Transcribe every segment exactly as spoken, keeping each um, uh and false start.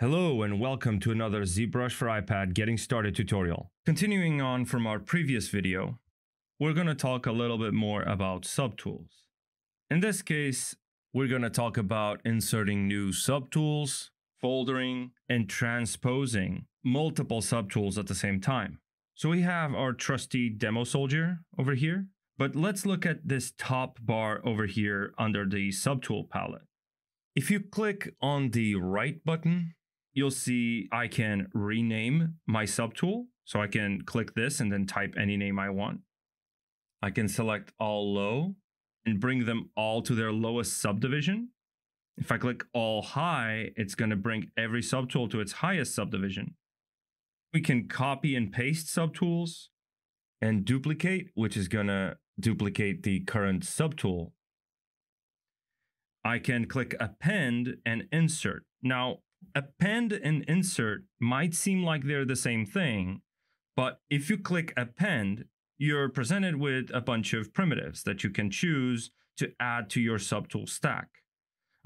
Hello and welcome to another ZBrush for iPad Getting Started tutorial. Continuing on from our previous video, we're going to talk a little bit more about subtools. In this case, we're going to talk about inserting new subtools, foldering, and transposing multiple subtools at the same time. So we have our trusty Demo Soldier over here, but let's look at this top bar over here under the subtool palette. If you click on the right button, you'll see I can rename my subtool. So I can click this and then type any name I want. I can select all low and bring them all to their lowest subdivision. If I click all high, it's going to bring every subtool to its highest subdivision. We can copy and paste subtools and duplicate, which is going to duplicate the current subtool. I can click append and insert. Now, append and insert might seem like they're the same thing, but if you click append, you're presented with a bunch of primitives that you can choose to add to your subtool stack.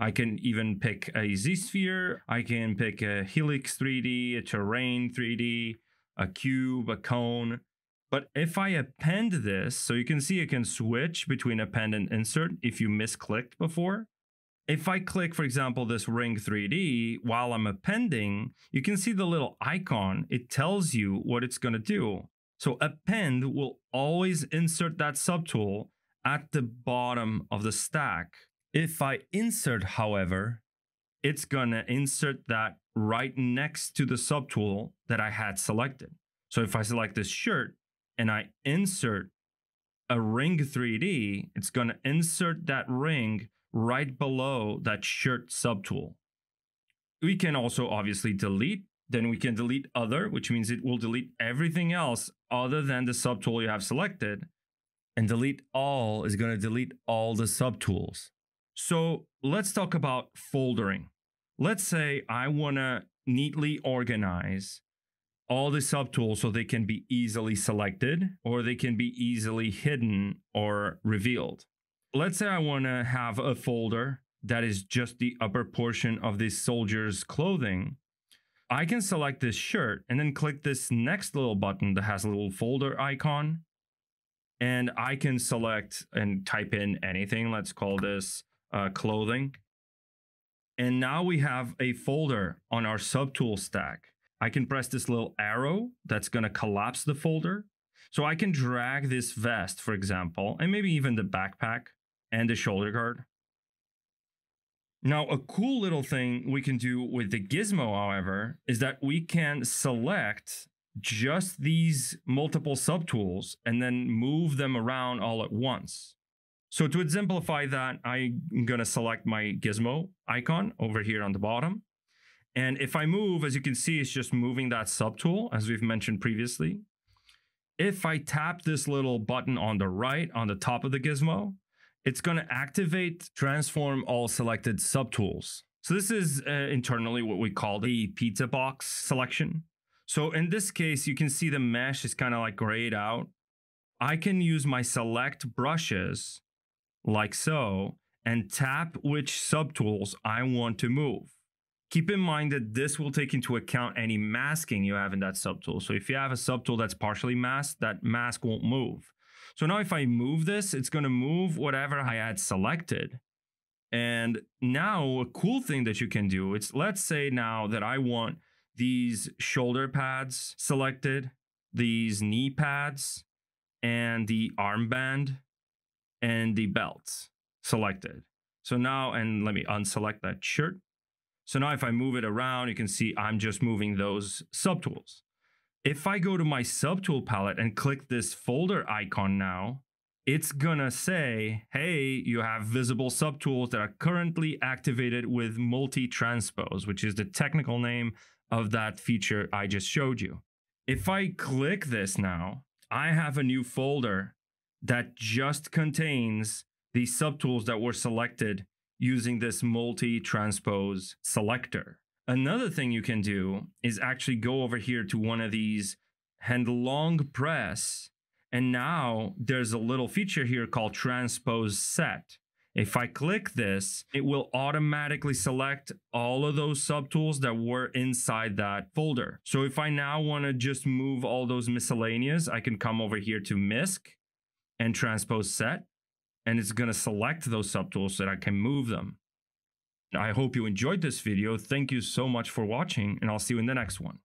I can even pick a z-sphere, I can pick a helix three D, a terrain three D, a cube, a cone. But if I append this, so you can see you can switch between append and insert if you misclicked before. If I click, for example, this ring three D, while I'm appending, you can see the little icon. It tells you what it's going to do. So append will always insert that subtool at the bottom of the stack. If I insert, however, it's going to insert that right next to the subtool that I had selected. So if I select this shirt and I insert a ring three D, it's going to insert that ring right below that shirt subtool. We can also obviously delete, then we can delete other, which means it will delete everything else other than the subtool you have selected. And delete all is going to delete all the subtools. So let's talk about foldering. Let's say I want to neatly organize all the subtools so they can be easily selected or they can be easily hidden or revealed. Let's say I want to have a folder that is just the upper portion of this soldier's clothing. I can select this shirt and then click this next little button that has a little folder icon. And I can select and type in anything. Let's call this uh, clothing. And now we have a folder on our subtool stack. I can press this little arrow that's going to collapse the folder. So I can drag this vest, for example, and maybe even the backpack and the shoulder guard. Now, a cool little thing we can do with the gizmo, however, is that we can select just these multiple subtools and then move them around all at once. So to exemplify that, I'm going to select my gizmo icon over here on the bottom. And if I move, as you can see, it's just moving that subtool, as we've mentioned previously. If I tap this little button on the right, on the top of the gizmo, it's going to activate transform all selected subtools. So this is uh, internally what we call the pizza box selection. So in this case, you can see the mesh is kind of like grayed out. I can use my select brushes like so and tap which subtools I want to move. Keep in mind that this will take into account any masking you have in that subtool. So if you have a subtool that's partially masked, that mask won't move. So now if I move this, it's going to move whatever I had selected. And now a cool thing that you can do is, let's say now that I want these shoulder pads selected, these knee pads, and the armband, and the belt selected. So now, and let me unselect that shirt. So now if I move it around, you can see I'm just moving those subtools. If I go to my subtool palette and click this folder icon now, it's gonna say, hey, you have visible subtools that are currently activated with multi transpose, which is the technical name of that feature I just showed you. If I click this now, I have a new folder that just contains the subtools that were selected using this multi transpose selector. Another thing you can do is actually go over here to one of these and long press. And now there's a little feature here called transpose set. If I click this, it will automatically select all of those subtools that were inside that folder. So if I now want to just move all those miscellaneous, I can come over here to misc and transpose set, and it's going to select those subtools so that I can move them. I hope you enjoyed this video. Thank you so much for watching, and I'll see you in the next one.